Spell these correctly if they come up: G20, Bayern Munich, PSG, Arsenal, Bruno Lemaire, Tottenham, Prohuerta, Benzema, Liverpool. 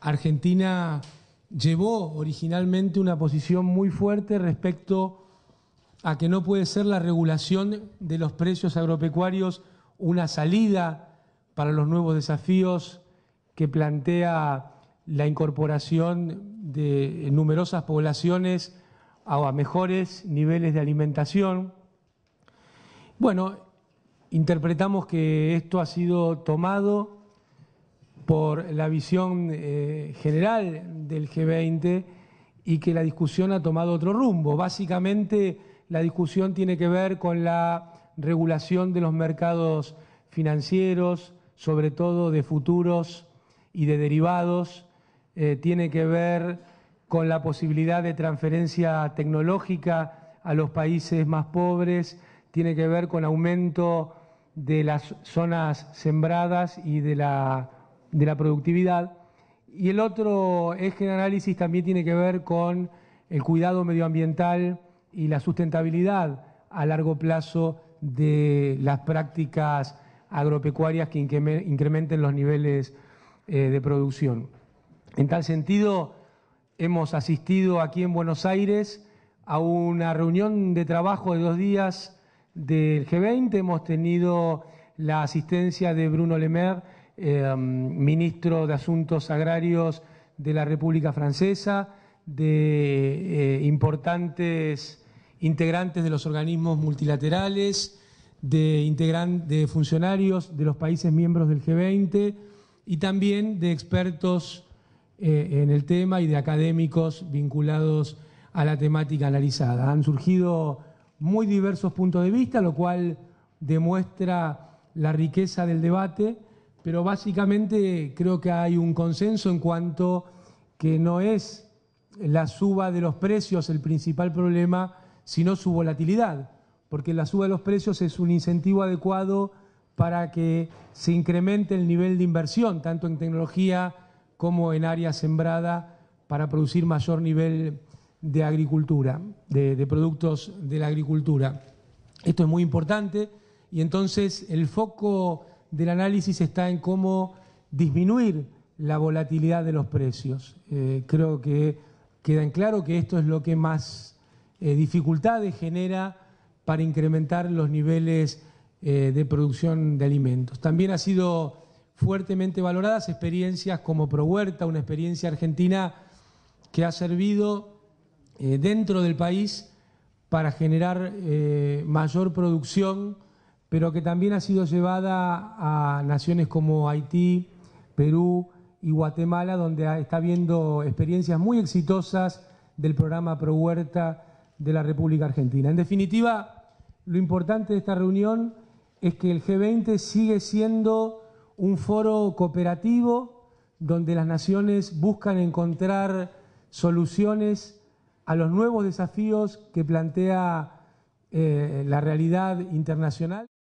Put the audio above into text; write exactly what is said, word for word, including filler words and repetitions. Argentina llevó originalmente una posición muy fuerte respecto a que no puede ser la regulación de los precios agropecuarios una salida para los nuevos desafíos que plantea la incorporación de numerosas poblaciones a mejores niveles de alimentación. Bueno, interpretamos que esto ha sido tomado por la visión eh, general del G veinte y que la discusión ha tomado otro rumbo. Básicamente, la discusión tiene que ver con la regulación de los mercados financieros, sobre todo de futuros y de derivados, eh, tiene que ver con la posibilidad de transferencia tecnológica a los países más pobres, tiene que ver con aumento de las zonas sembradas y de la, de la productividad. Y el otro eje de análisis también tiene que ver con el cuidado medioambiental y la sustentabilidad a largo plazo de las prácticas agropecuarias que incrementen los niveles eh, de producción. En tal sentido, hemos asistido aquí en Buenos Aires a una reunión de trabajo de dos días del G veinte. Hemos tenido la asistencia de Bruno Lemaire, eh, ministro de Asuntos Agrarios de la República Francesa, de eh, importantes integrantes de los organismos multilaterales, de, integran, de funcionarios de los países miembros del G veinte y también de expertos eh, en el tema y de académicos vinculados a la temática analizada. Han surgido muy diversos puntos de vista, lo cual demuestra la riqueza del debate, pero básicamente creo que hay un consenso en cuanto que no es la suba de los precios el principal problema, sino su volatilidad, porque la suba de los precios es un incentivo adecuado para que se incremente el nivel de inversión, tanto en tecnología como en área sembrada, para producir mayor nivel de agricultura, de, de productos de la agricultura. Esto es muy importante y entonces el foco del análisis está en cómo disminuir la volatilidad de los precios. Eh, creo que queda en claro que esto es lo que más Eh, dificultades genera para incrementar los niveles eh, de producción de alimentos. También han sido fuertemente valoradas experiencias como Prohuerta, una experiencia argentina que ha servido eh, dentro del país para generar eh, mayor producción, pero que también ha sido llevada a naciones como Haití, Perú y Guatemala, donde está habiendo experiencias muy exitosas del programa Prohuerta de la República Argentina. En definitiva, lo importante de esta reunión es que el G veinte sigue siendo un foro cooperativo donde las naciones buscan encontrar soluciones a los nuevos desafíos que plantea eh, la realidad internacional.